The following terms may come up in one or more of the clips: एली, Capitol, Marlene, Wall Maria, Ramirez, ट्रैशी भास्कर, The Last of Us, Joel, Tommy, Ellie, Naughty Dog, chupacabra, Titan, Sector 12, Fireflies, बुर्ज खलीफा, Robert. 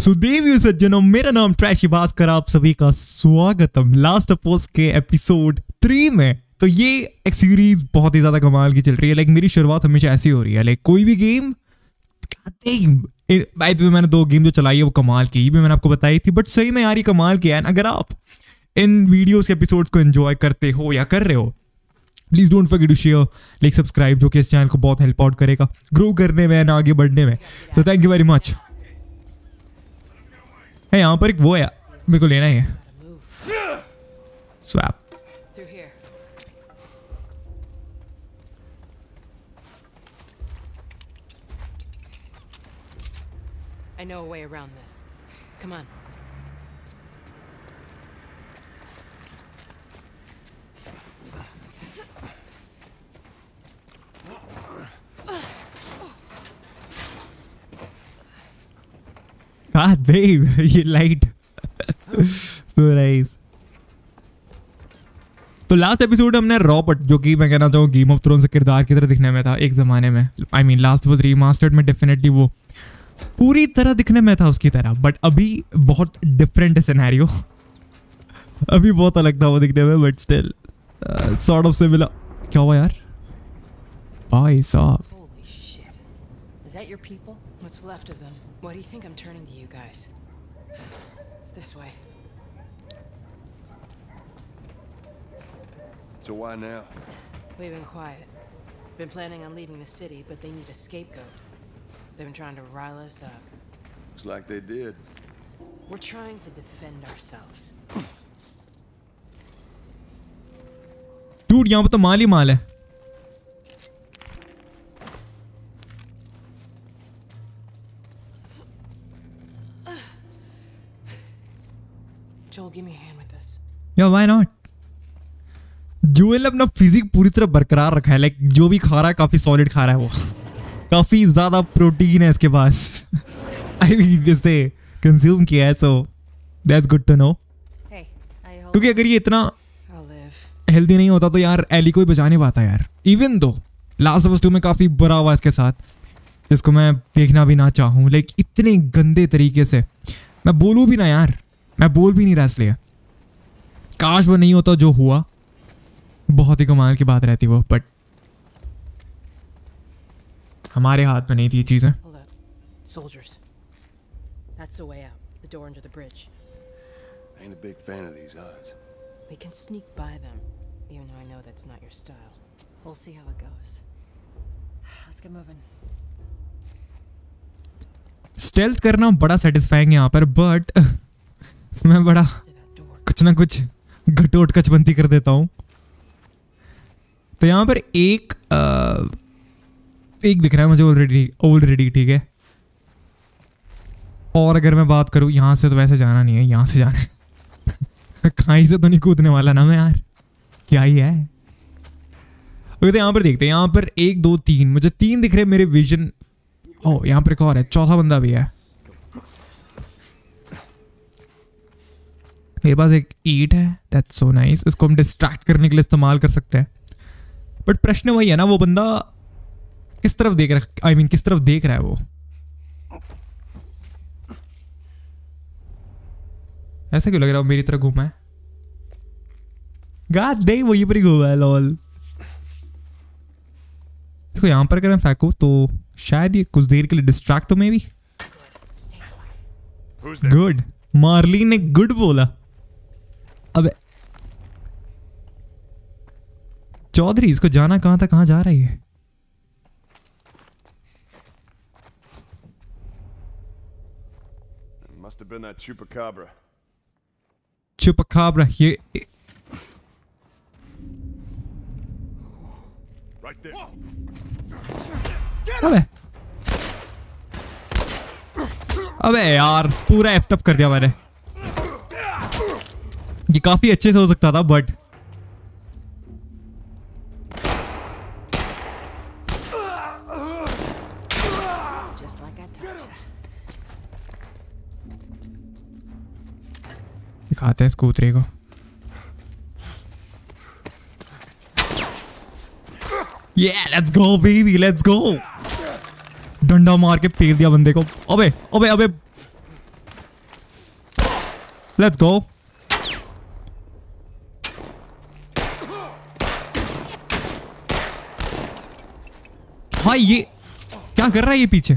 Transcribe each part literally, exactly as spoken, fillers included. सुदेवियों सज्जनों, मेरा नाम ट्रैशी भास्कर, आप सभी का स्वागतम लास्ट ऑफ अस के एपिसोड थ्री में। तो ये एक सीरीज बहुत ही ज़्यादा कमाल की चल रही है। लाइक मेरी शुरुआत हमेशा ऐसी हो रही है, लाइक कोई भी गेम बाय द वे मैंने दो गेम जो चलाई है वो कमाल की, ये भी मैंने आपको बताई थी, बट सही में यार ये कमाल की है। अगर आप इन वीडियोज़ के एपिसोड को इन्जॉय करते हो या कर रहे हो, please don't forget to share, like subscribe, जो कि इस चैनल को बहुत हेल्प आउट करेगा ग्रो करने में एंड आगे बढ़ने में। So thank you very much. है यहाँ पर एक वो है, मेरे को लेना ही है। Swap. I know a way around this. Come on. God damn, ये लाइट तो नाइस। तो लास्ट एपिसोड हमने रॉबर्ट, जो कि मैं कहना चाहूँ गेम ऑफ थ्रोन्स किरदार की तरह दिखने में था एक ज़माने में, I mean last was remastered में डेफिनेटली वो पूरी तरह दिखने में था उसकी तरह, बट अभी बहुत डिफरेंट है सिनेरियो। अभी बहुत अलग था वो दिखने में, but still sort of similar. क्या हुआ यार भाई साहब? What do you think? I'm turning to you guys. This way. So why now? We've been quiet. Been planning on leaving the city, but they need a scapegoat. They've been trying to rile us up. Looks like they did. We're trying to defend ourselves. Dude, यहाँ पे तो माल ही माल है। Joel, give me a hand with this. Yeah, why not? Joel अपना physique पूरी तरह बरकरार रखा है, लाइक जो भी खा रहा है काफी सॉलिड खा रहा है, वो काफी ज्यादा प्रोटीन है इसके पास। आई मीन इससे कंज्यूम किया है, so that's good to know. क्योंकि अगर ये इतना हेल्दी नहीं होता तो यार एली को ही बचा नहीं पाता यार। Even though last of us to में काफी बुरा हुआ इसके साथ, जिसको मैं देखना भी ना चाहूँ, लाइक इतने गंदे तरीके से मैं बोलूँ भी ना यार, मैं बोल भी नहीं रहा इसलिए। काश वो नहीं होता जो हुआ, बहुत ही कमाल की बात रहती वो, बट हमारे हाथ में नहीं थी ये चीजें। Soldiers. That's the way out. The door under the bridge. I ain't a big fan of these odds. We can sneak by them, even though I know that's not your style. We'll see how it goes. Let's get moving. Stealth करना बड़ा satisfying है यहाँ पर, but मैं बड़ा कुछ ना कुछ घटोट कचबंती कर देता हूँ। तो यहाँ पर एक आ, एक दिख रहा है मुझे ऑलरेडी ऑलरेडी ठीक है। और अगर मैं बात करूँ यहाँ से, तो वैसे जाना नहीं है, यहाँ से जाना है। खाई से तो नहीं कूदने वाला ना मैं यार, क्या ही है। ओके, तो यहाँ पर देखते हैं। यहाँ पर एक दो तीन, मुझे तीन दिख रहे मेरे विजन। ओह, यहाँ पर एक और है, चौथा बंदा भी है मेरे पास। एक ईट है, दैट्स सो नाइस, इसको हम डिस्ट्रैक्ट करने के लिए इस्तेमाल कर सकते हैं। बट प्रश्न वही है ना, वो बंदा किस तरफ देख रहा है, आई मीन किस तरफ देख रहा है वो? ऐसा क्यों लग रहा है मेरी तरफ घूमा है? गॉड डैम, वही पर ही घूमा है लॉल। देखो यहाँ पर अगर मैं फेंकूँ तो शायद ये कुछ देर के लिए डिस्ट्रैक्ट हो। मे बी गुड, मार्लिन ने गुड बोला। अबे चौधरी, इसको जाना कहां था, कहां जा रही है? Must have been that chupacabra. Chupacabra, ये right there. अबे अबे यार पूरा एफ्टअप कर दिया मैंने। ये काफी अच्छे से हो सकता था, बट दिखाते हैं इस कूतरे को। ये let's go baby, let's go. डंडा मार के फेर दिया बंदे को। अबे अबे अबे Let's go. हाँ ये क्या कर रहा है ये पीछे?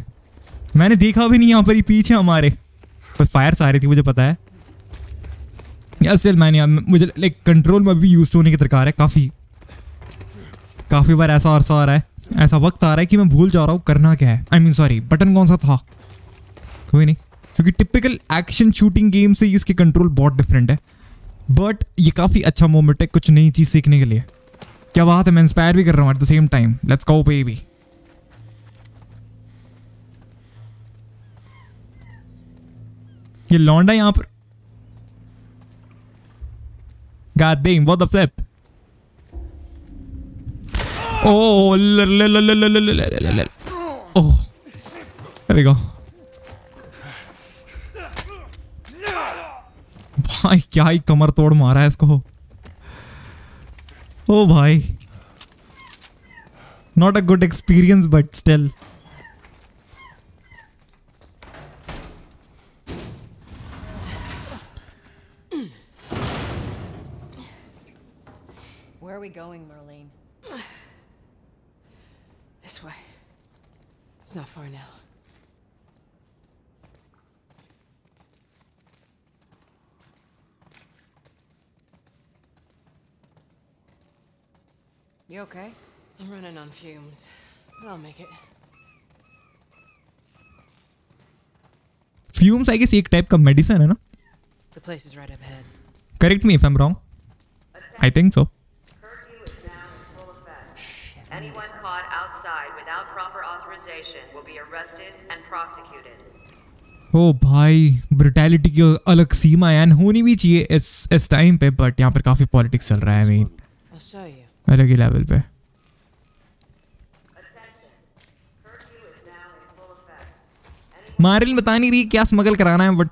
मैंने देखा भी नहीं यहाँ पर, ये पीछे हमारे पर फायर्स आ रही थी मुझे पता है। असल मैंने मुझे लाइक कंट्रोल में भी यूज होने की दरकार है। काफ़ी काफ़ी बार ऐसा अरसा आ रहा है, ऐसा वक्त आ रहा है कि मैं भूल जा रहा हूँ करना क्या है। आई मीन सॉरी बटन कौन सा था, कोई नहीं, क्योंकि टिपिकल एक्शन शूटिंग गेम से इसके कंट्रोल बहुत डिफरेंट है। बट ये काफ़ी अच्छा मोमेंट है कुछ नई चीज़ सीखने के लिए। क्या बात है, मैं इंस्पायर भी कर रहा हूँ at the same time. Let's go baby. ये लौंडा यहाँ पर God damn, what the flip? Oh, oh, there we go. भाई क्या ही कमर तोड़ मारा है इसको। ओ भाई, not a good experience but still. Where are we going, Marlene? This way. It's not far now. You okay? I'm running on fumes, but I'll make it. Fumes, I guess, एक type का medicine है ना? The place is right up ahead. Correct me if I'm wrong. I think so. Anyone caught outside without proper authorization will be arrested and prosecuted. Oh भाई, brutality की अलग सीमा है, होनी भी चाहिए इस इस टाइम पे, बट यहाँ पर काफी पॉलिटिक्स चल रहा है। मैं अलग ही लेवल पे। मार्लिन बता नहीं रही क्या स्मगल कराना है, बट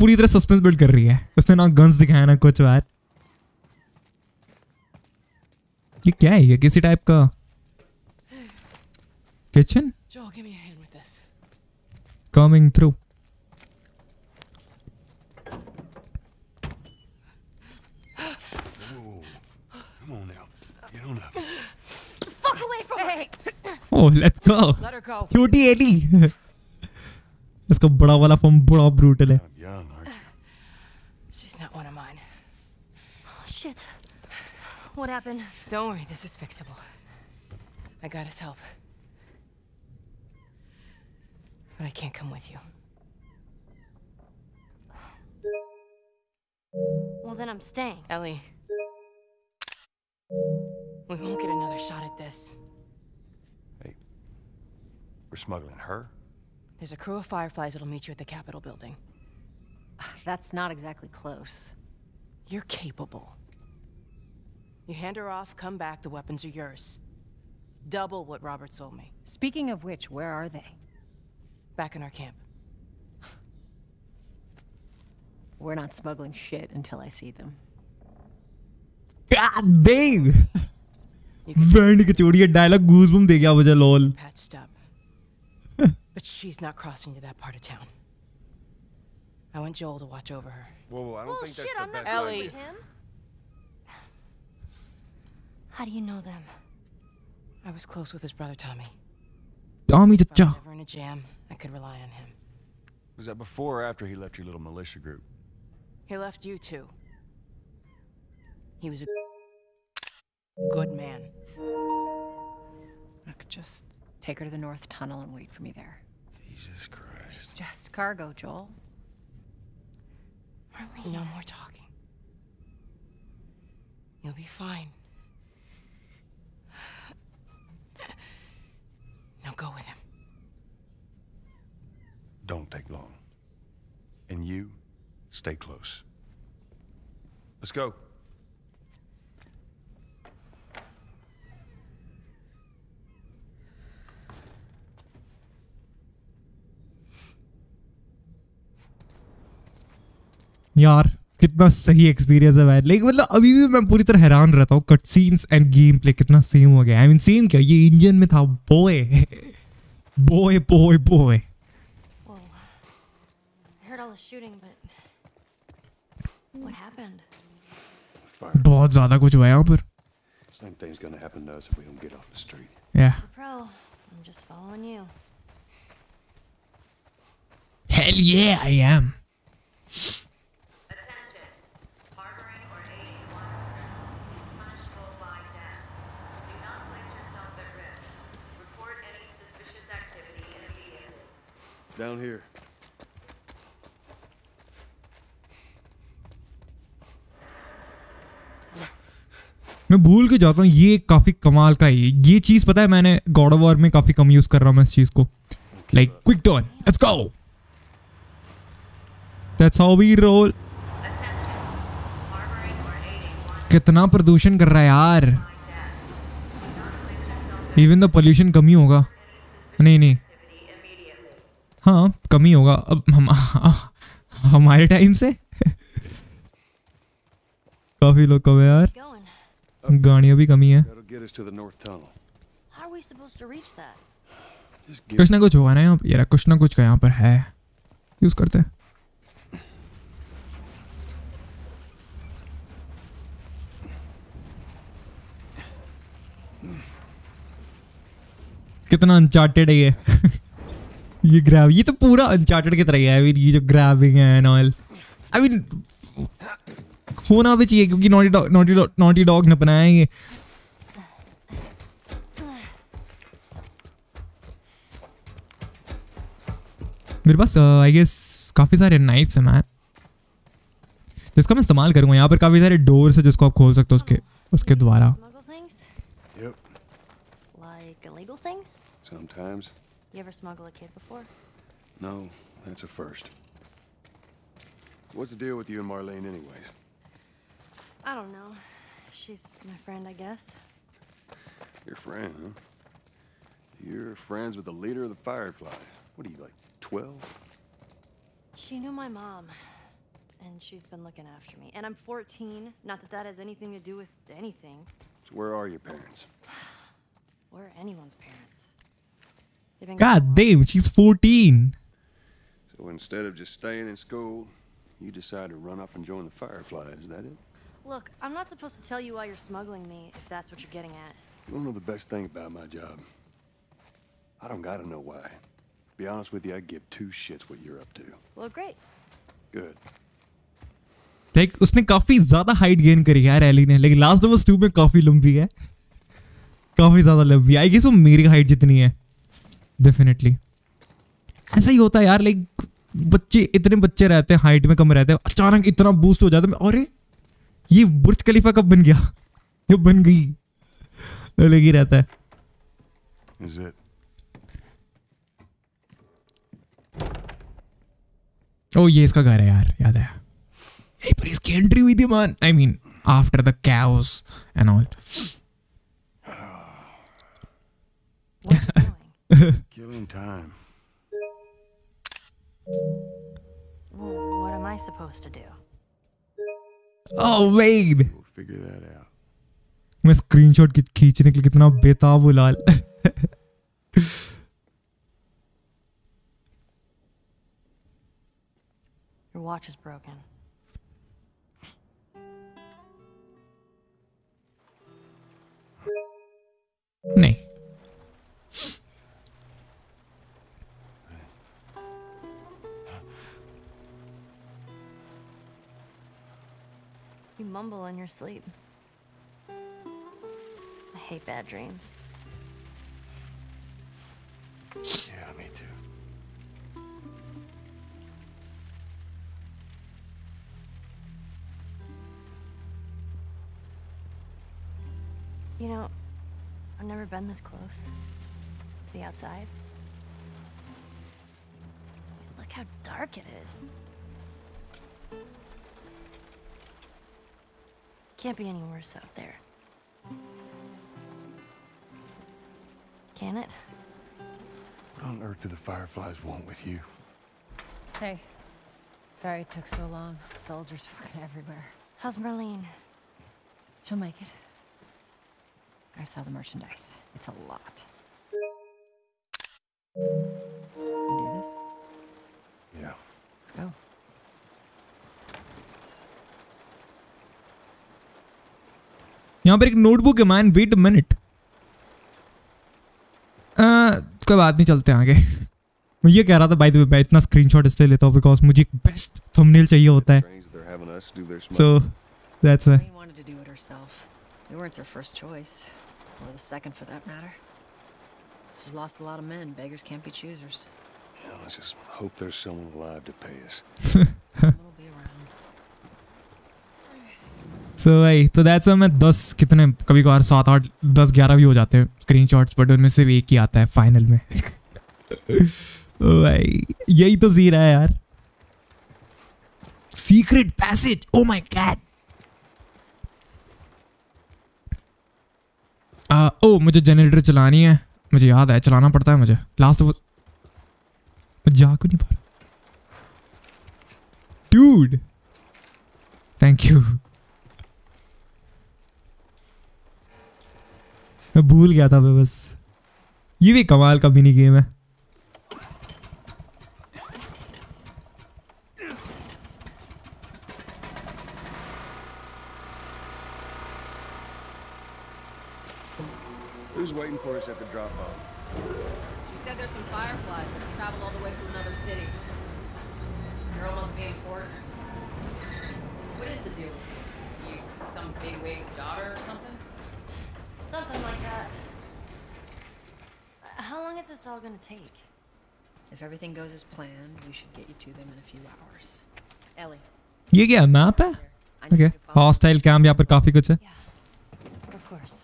पूरी तरह सस्पेंस बिल्ड कर रही है। उसने ना गन्स दिखाया ना कुछ बात। ये क्या है, ये किसी टाइप का kitchen coming through. Oh let's go छोटी एली। इसका बड़ा वाला फॉर्म बड़ा ब्रूटल है। What happened? Don't worry, this is fixable. I got his help. But I can't come with you. Well, then I'm staying. Ellie. We won't get another shot at this. Hey. We're smuggling her? There's a crew of Fireflies that'll meet you at the Capitol building. That's not exactly close. You're capable. You hand her off, come back, the weapons are yours. Double what Robert sold me. Speaking of which, where are they? Back in our camp. We're not smuggling shit until I see them. God damn! Band ki chodiye dialogue goosebumps de gaya mujhe lol. Patched up. But she's not crossing to that part of town. I want Joel to watch over her. Whoa, whoa, I don't think that's the best idea. How do you know them? I was close with his brother Tommy. Tommy, if I was ever in a jam, I could rely on him. Was that before or after he left your little militia group? He left you too. He was a good man. I could just take her to the North Tunnel and wait for me there. Jesus Christ. Just cargo, Joel. Marlene. No more talking. You'll be fine. Now go with him. Don't take long. And you, stay close. Let's go. यार कितना सही experience है भाई। लेकिन मतलब अभी भी मैं पूरी तरह हैरान रहता हूँ, cut scenes and game play कितना सेम हो गया। आई मीन सेम क्या, ये इंजन में था। Boy boy boy boy What happened? बहुत ज़्यादा कुछ हुआ है यहाँ पर. Same thing's gonna happen to us if we don't get off the street. Yeah. Pro, I'm just following you. Hell yeah, I am. Down here. मैं भूल के जाता हूँ ये काफी कमाल का है ये चीज पता है मैंने गॉड ऑफ वॉर में काफी कम यूज कर रहा हूँ मैं इस चीज को like quick turn let's go that's how we roll कितना प्रदूषण कर रहा है यार इवन द पोल्यूशन कम ही होगा नहीं नहीं हाँ कम ही होगा अब हम हमारे टाइम से काफी लोग कम है यार गाड़ियां भी कमी है कुछ ना कुछ होगा ना यहाँ पर यार कुछ ना कुछ का यहाँ पर है यूज करते हैं कितना अनचार्टेड है ये ये ग्रैब ये तो पूरा अनचार्टेड की तरह है ये जो ग्रैबिंग है नॉल आई मीन होना भी चाहिए क्योंकि naughty dog naughty dog naughty dog ने बनाया ये मेरे पास आई गेस काफी सारे नाइफ्स हैं मैन जिसका मैं इस्तेमाल करूंगा यहाँ पर काफी सारे डोर्स हैं जिसको आप खोल सकते हो उसके उसके द्वारा You ever smuggle a kid before? No, that's a first. What's the deal with you and Marlene anyways? I don't know. She's my friend, I guess. Your friend, huh? You're friends with the leader of the Fireflies. What are you, like, twelve? She knew my mom, and she's been looking after me. And I'm fourteen, not that that has anything to do with anything. So where are your parents? Where are anyone's parents? God damn, she's fourteen. So instead of just staying in school, you decide to run off and join the Fireflies, is that it? Look, I'm not supposed to tell you why you're smuggling me, if that's what you're getting at. You don't know the best thing about my job. I don't gotta know why. To be honest with you, I give two shits what you're up to. Well, great. Good. Like, उसने काफी ज़्यादा height gain करी है यार एली ने, लेकिन Last of Us two में काफी लंबी है, काफी ज़्यादा लंबी. I guess वो मेरी height जितनी है. डेफिनेटली ऐसा ही होता है यार लाइक बच्चे इतने बच्चे रहते हैं हाइट में कम रहते हैं अचानक इतना बूस्ट हो जाता है अरे ये बुर्ज खलीफा कब बन गया ये बन गई अलग ही रहता है ओ ये इसका घर है यार याद है ये पर इसकी एंट्री हुई थी man I mean after the chaos and all Killing time. What am I supposed to do? Oh wait. We'll figure that out. मैं स्क्रीनशॉट की खींचने के लिए कितना बेताब हूँ लाल. Your watch is broken. नहीं. You mumble in your sleep. I hate bad dreams. Yeah, me too. You know, I've never been this close. It's the outside. Look how dark it is. Can't be any worse out there. Can it? What on earth do the Fireflies want with you? Hey. Sorry it took so long. Soldiers fucking everywhere. How's Marlene? She'll make it. I saw the merchandise. It's a lot. Can you do this? Yeah. Let's go. यहाँ पर एक notebook है man, wait a minute. कोई बात नहीं, चलते हैं आगे। मैं ये कह रहा था बाय द वे, मैं इतना स्क्रीनशॉट इसलिए लेता हूँ बिकॉज मुझे एक बेस्ट थंबनेल चाहिए होता है। So that's why. They weren't their first choice, or the second for that matter. She's lost a lot of men. Beggars can't be choosers. Yeah, let's just hope there's someone alive to pay us. Someone will be around. So भाई, तो that's why मैं दस कितने कभी कभार सात आठ दस ग्यारह भी हो जाते हैं स्क्रीनशॉट्स, बट उनमें सिर्फ एक ही आता है फाइनल में। भाई यही तो जीरा है यार। Secret passage, oh my god. आ, ओ मुझे जनरेटर चलानी है, मुझे याद है चलाना पड़ता है मुझे। लास्ट वो जा को नहीं पा रहा डूड। थैंक यू, मैं भूल गया था मैं बस। ये भी कमाल का मिनी गेम है। Waiting for us at the drop off. She said there's some fireflies that traveled all the way from another city. They're almost being important. What is the deal? You some bigwig's daughter or something? Something like that. How long is this all gonna take? If everything goes as planned, we should get you to them in a few hours. Ellie. ये क्या map है? Okay. Hostile camp यहाँ पर काफी कुछ है। Of course.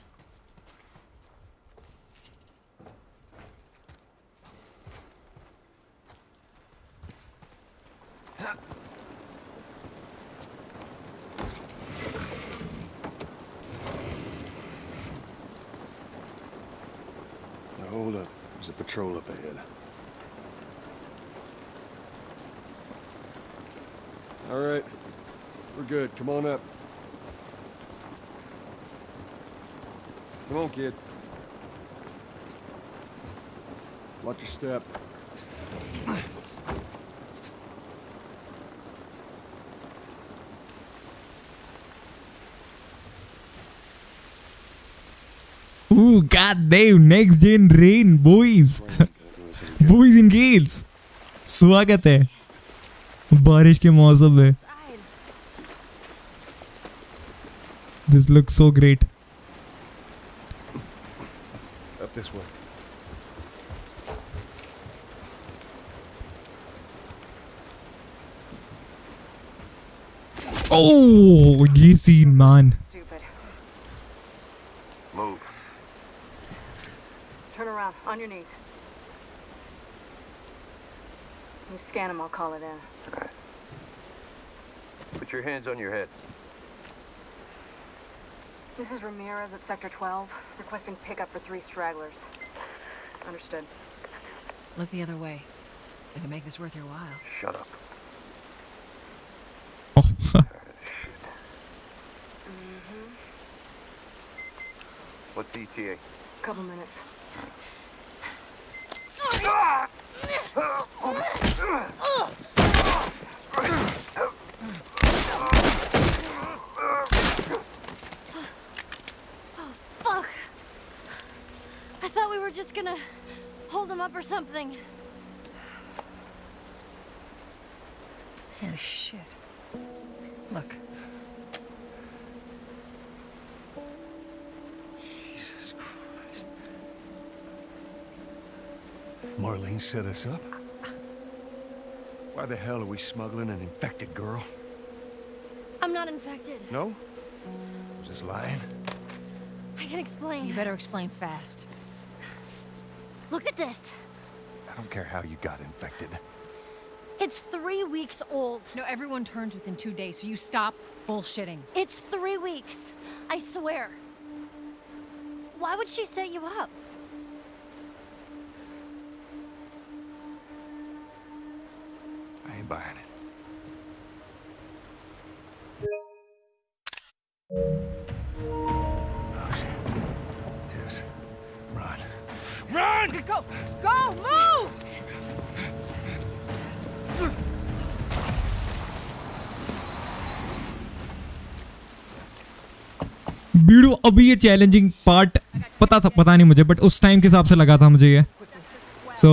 Hold up, there's a patrol up ahead. All right, we're good. Come on up. Come on, kid. Watch your step. Ooh, goddamn, next gen rain, boys, boys and girls, स्वागत है बारिश के मौसम में। This looks so great. Up this way. Oh, ये scene man. On your knees. You scan them, I'll call it in. All right. Put your hands on your head. This is Ramirez at Sector twelve, requesting pickup for three stragglers. Understood. Look the other way. I can make this worth your while. Shut up. Oh, shit. Mm-hmm. What's the E T A? Couple minutes. Oh fuck! I thought we were just gonna hold him up or something. Oh shit! Look. Marlene set us up? Why the hell are we smuggling an infected girl? I'm not infected. No? I'm just lying. I can explain. You better explain fast. Look at this. I don't care how you got infected. It's three weeks old. No, everyone turns within two days, so you stop bullshitting. It's three weeks. I swear. Why would she set you up? Buying it. Oh shit. Tess. Run. Run! Go! Go! Move! Video अभी ये challenging part पता था पता नहीं मुझे but उस time के हिसाब से लगा था मुझे ये। So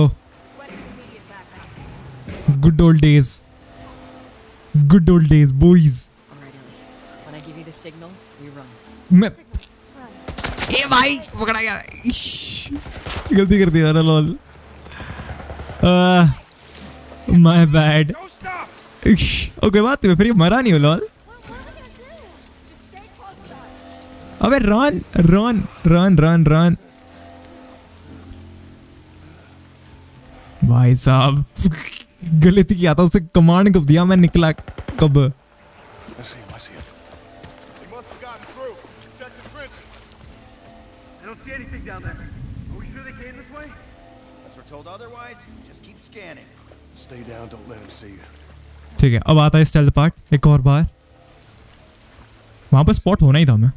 good old days, good old days boys. मैं ए भाई पकड़ा गया, गलती कर दी यार लॉल, माय बैड। ओके बात में फिर मरा नहीं हो लॉल। अबे run run run run run भाई साहब गलती किया था उससे, कमांड कब दिया मैं निकला कब। ठीक है अब आता है स्टेल्थ पार्ट एक और बार। वहां पर स्पॉट होना ही था मैं।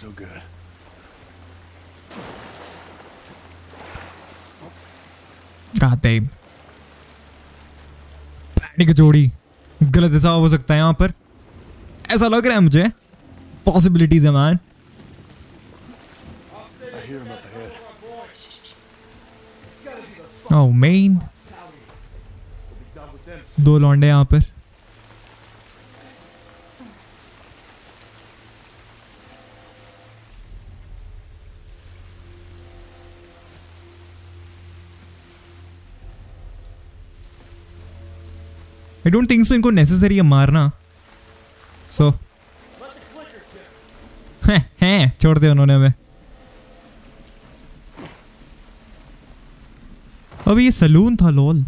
So good. God damn. Panic जोड़ी गलत हिसाब हो सकता है यहाँ पर, ऐसा लग रहा है मुझे। पॉसिबिलिटीज है मैन। ओह मेन दो लौंडे यहाँ पर। I don't think so इनको नेसेसरी है मारना। सो so, हैं छोड़ दिया उन्होंने हमें। अब ये सलून था lol,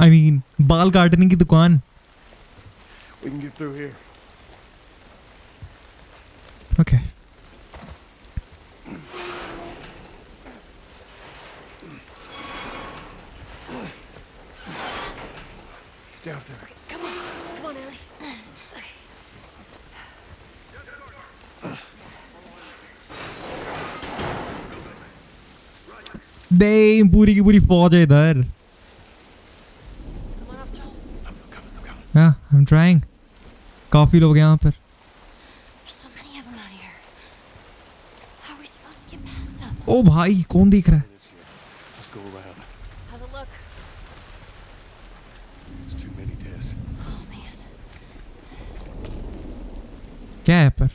I I mean mean, बाल काटने की दुकान। Okay okay. Down there. Come on, come on, Ellie. Okay. Damn, पूरी की पूरी फौज है इधर। Yeah, I'm trying. काफी लोग हैं यहाँ पर। ओ भाई कौन दिख रहा है? क्या है पर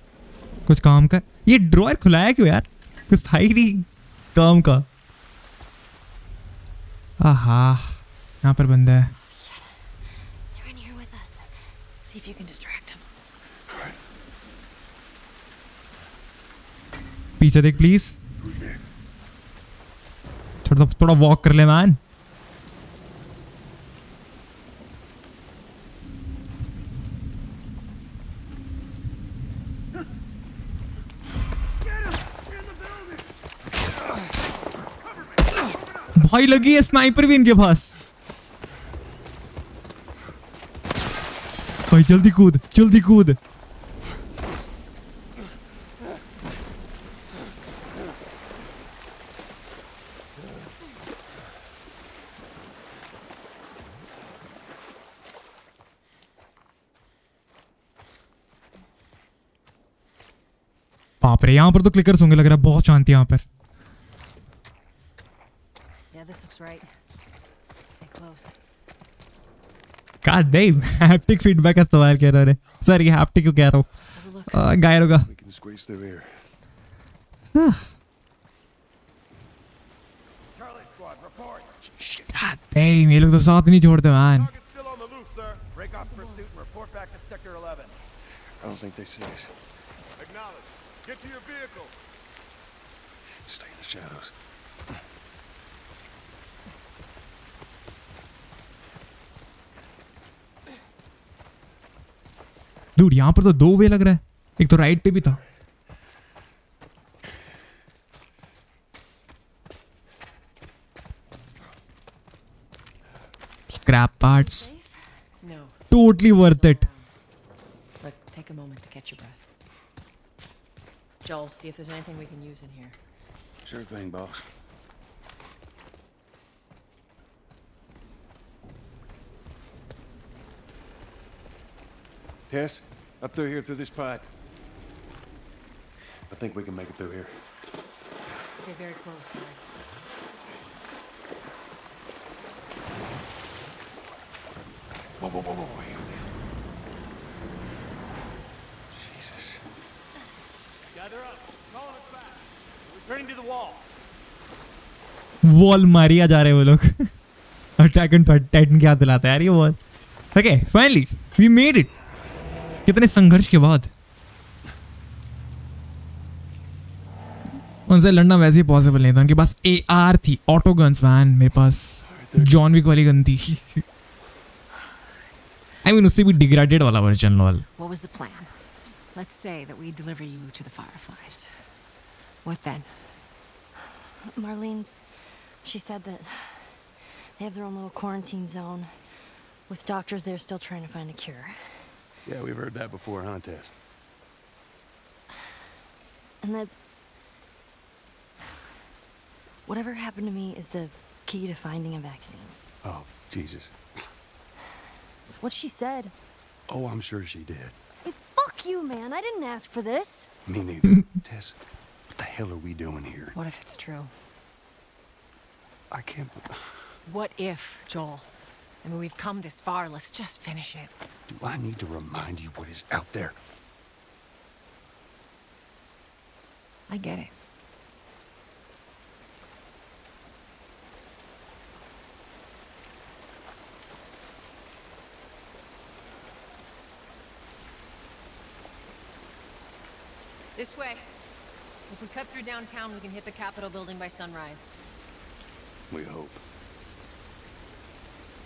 कुछ काम का? ये ड्रॉयर खुलाया क्यों यार? कुछ था ही नहीं काम का। आहा यहाँ पर बंदा है। पीछे देख प्लीज, थोड़ा थोड़ा वॉक कर ले मैन। भाई लगी है स्नाइपर भी इनके पास। भाई जल्दी कूद जल्दी कूद। बाप रे यहां पर तो क्लिकर्स होंगे लग रहा है, बहुत शांति यहां पर। God damn, haptic feedback इस्तेमाल कर रहे हैं। सर ये हैप्टिक क्यों कह रहा हूँ? गायर होगा। God damn, ये लोग तो साथ नहीं छोड़ते मैन। दूर यहाँ पर तो दो वे लग रहा है, एक तो राइट पे भी था। Scrap parts totally worth it. Take a moment to catch your breath. Joel see if there is anything we can use in here. Sure thing boss. Tess, up through here, through this pod. I think we can make it through here. Stay very close, sir. Whoa, whoa, whoa, whoa, Jesus. Gather up. Call us back. We're turning to the wall. Wall Maria जा रहे हैं वो लोग. Attack and Titan क्या दिलाता है यार ये wall. Okay, finally we made it. कितने संघर्ष के बाद. उनसे लड़ना वैसे ही पॉसिबल नहीं था. उनके पास A R थी, ऑटो गन्स मैन. मेरे पास जॉन विक वाली गन थी. I mean, उससे भी डिग्रेडेड वाला version lol. What was the plan? Let's say that we deliver you to the Fireflies. What then? Marlene, she said that they have their own little quarantine zone with doctors there still trying to find a cure. Yeah, we've heard that before, huh, Tess? And that whatever happened to me is the key to finding a vaccine. Oh, Jesus. It's what she said. Oh, I'm sure she did. Hey, fuck you, man. I didn't ask for this. Me neither. Tess, what the hell are we doing here? What if it's true? I can't... What if, Joel? I mean, we've come this far. Let's just finish it. Do I need to remind you what is out there? I get it. This way. If we cut through downtown, we can hit the Capitol building by sunrise. We hope.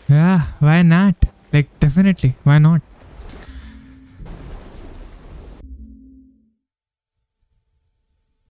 Yeah, why not? Like, definitely, why not?